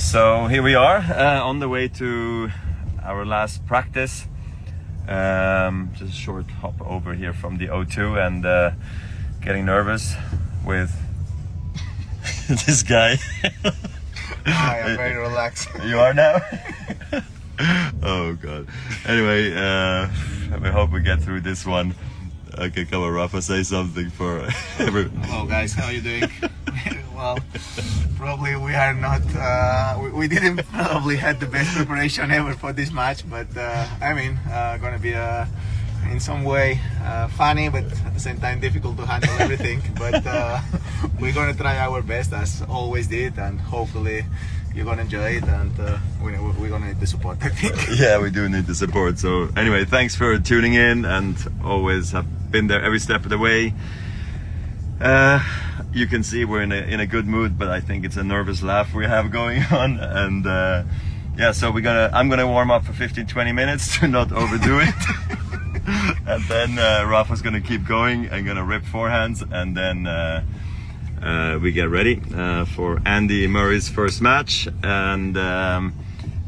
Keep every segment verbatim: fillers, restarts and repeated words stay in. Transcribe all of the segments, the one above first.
So here we are, uh, on the way to our last practice. Um, just a short hop over here from the O two, and uh, getting nervous with this guy. I am very relaxed. You are now? Oh god. Anyway, uh, we hope we get through this one. Okay, come on Rafa, say something for everyone. Hello guys, how are you doing? Well, probably we are not, uh, we, we didn't probably had the best preparation ever for this match, but uh, I mean, uh, gonna be uh, in some way uh, funny, but at the same time difficult to handle everything, but uh, we're gonna try our best as always did, and hopefully you're gonna enjoy it, and uh, we, we're gonna need the support, I think. Yeah, we do need the support, so anyway, thanks for tuning in, and always have been there every step of the way. Uh, you can see we're in a, in a good mood, but I think it's a nervous laugh we have going on, and uh, yeah, so we're gonna I'm gonna warm up for fifteen to twenty minutes to not overdo it. And then uh, Rafa's gonna keep going and gonna rip forehands, and then uh, uh, we get ready uh, for Andy Murray's first match, and um,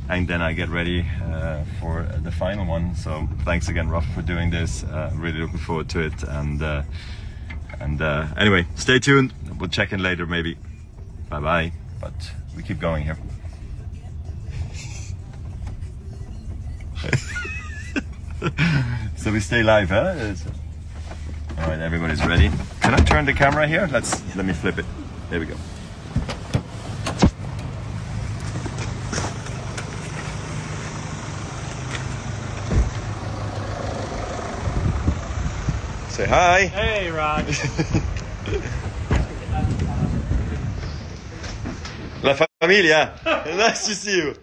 and then I get ready uh, for the final one. So thanks again, Rafa, for doing this. Uh, really looking forward to it, and uh, And uh, anyway, stay tuned. We'll check in later, maybe. Bye bye. But we keep going here. So we stay live, huh? All right, everybody's ready. Can I turn the camera here? Let's let me flip it. There we go. Say hi. Hey, Rod. La familia. Nice to see you.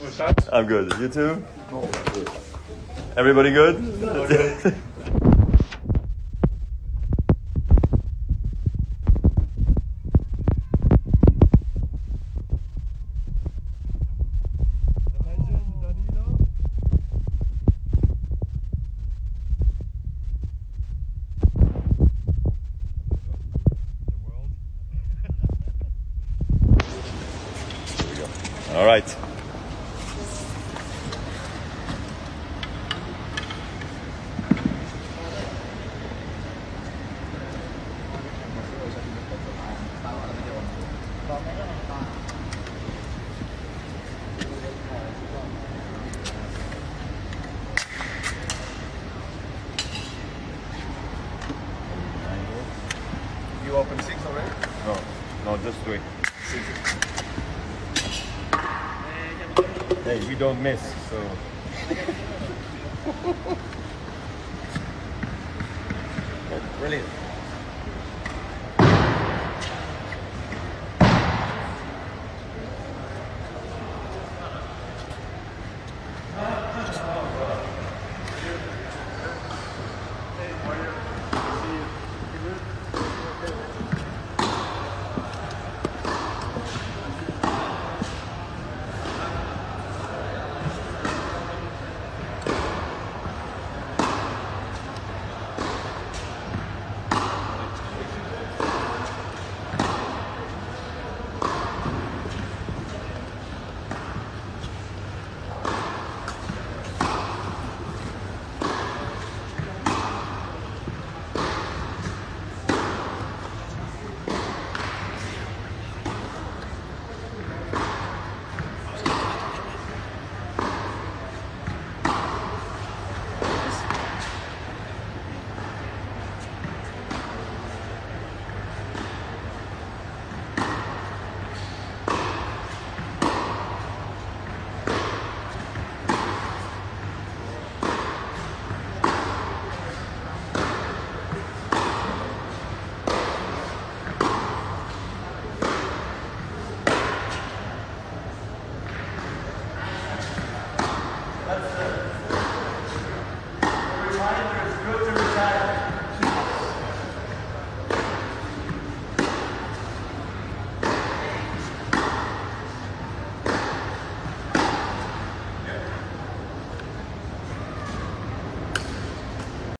What's up? I'm good. You too? Oh, good. Everybody good? Okay. All right. You open six already? No, no, just three. Six. Hey, we don't miss, so... Brilliant.